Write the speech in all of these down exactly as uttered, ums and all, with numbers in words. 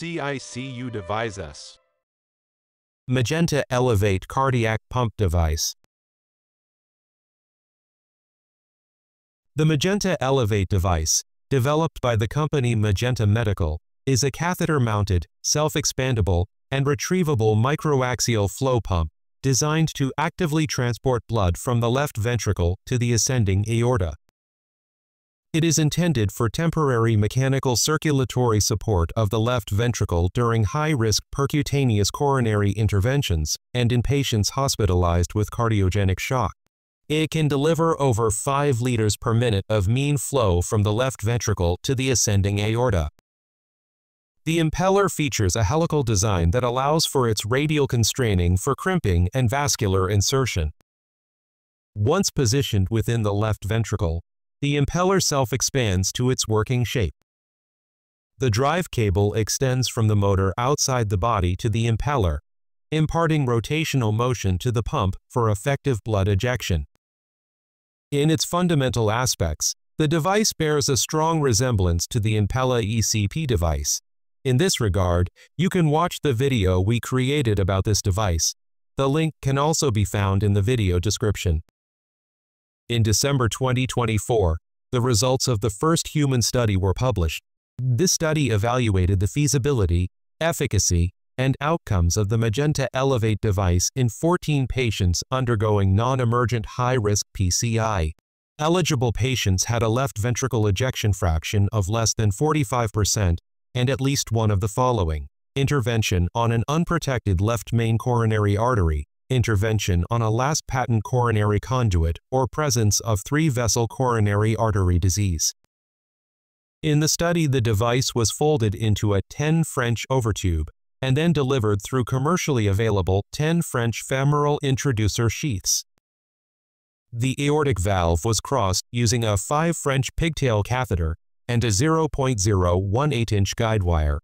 P C I C U device S. Magenta Elevate Cardiac Pump Device. The Magenta Elevate device, developed by the company Magenta Medical, is a catheter-mounted, self-expandable, and retrievable microaxial flow pump designed to actively transport blood from the left ventricle to the ascending aorta. It is intended for temporary mechanical circulatory support of the left ventricle during high-risk percutaneous coronary interventions and in patients hospitalized with cardiogenic shock. It can deliver over five liters per minute of mean flow from the left ventricle to the ascending aorta. The impeller features a helical design that allows for its radial constraining for crimping and vascular insertion. Once positioned within the left ventricle, the impeller self-expands to its working shape. The drive cable extends from the motor outside the body to the impeller, imparting rotational motion to the pump for effective blood ejection. In its fundamental aspects, the device bears a strong resemblance to the Impella E C P device. In this regard, you can watch the video we created about this device. The link can also be found in the video description. In December twenty twenty-four, the results of the first human study were published. This study evaluated the feasibility, efficacy, and outcomes of the Magenta Elevate device in fourteen patients undergoing non-emergent high-risk P C I. Eligible patients had a left ventricle ejection fraction of less than forty-five percent and at least one of the following: intervention on an unprotected left main coronary artery, intervention on a last patent coronary conduit, or presence of three-vessel coronary artery disease. In the study, the device was folded into a ten French overtube and then delivered through commercially available ten French femoral introducer sheaths. The aortic valve was crossed using a five French pigtail catheter and a zero point zero one eight inch guide wire.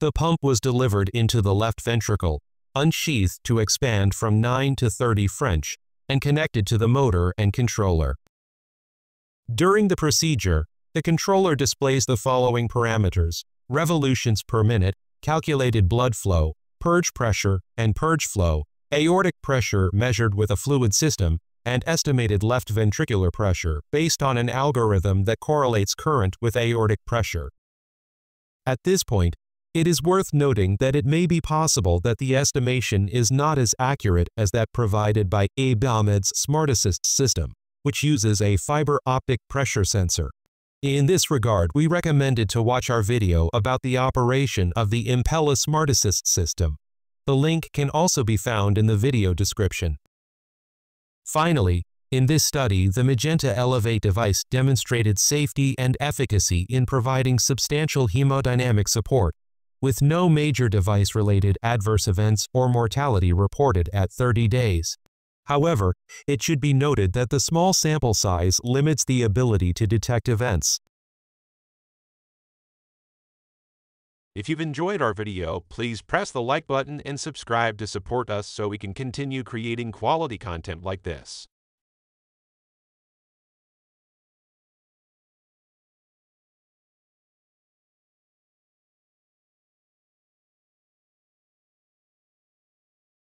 The pump was delivered into the left ventricle, unsheathed to expand from nine to thirty French, and connected to the motor and controller. During the procedure, the controller displays the following parameters: revolutions per minute, calculated blood flow, purge pressure and purge flow, aortic pressure measured with a fluid system, and estimated left ventricular pressure based on an algorithm that correlates current with aortic pressure. At this point, it is worth noting that it may be possible that the estimation is not as accurate as that provided by Magenta's Smart-Assist system, which uses a fiber optic pressure sensor. In this regard, we recommended to watch our video about the operation of the Impella Smart-Assist system. The link can also be found in the video description. Finally, in this study, the Magenta Elevate device demonstrated safety and efficacy in providing substantial hemodynamic support, with no major device-related adverse events or mortality reported at thirty days. However, it should be noted that the small sample size limits the ability to detect events. If you've enjoyed our video, please press the like button and subscribe to support us so we can continue creating quality content like this.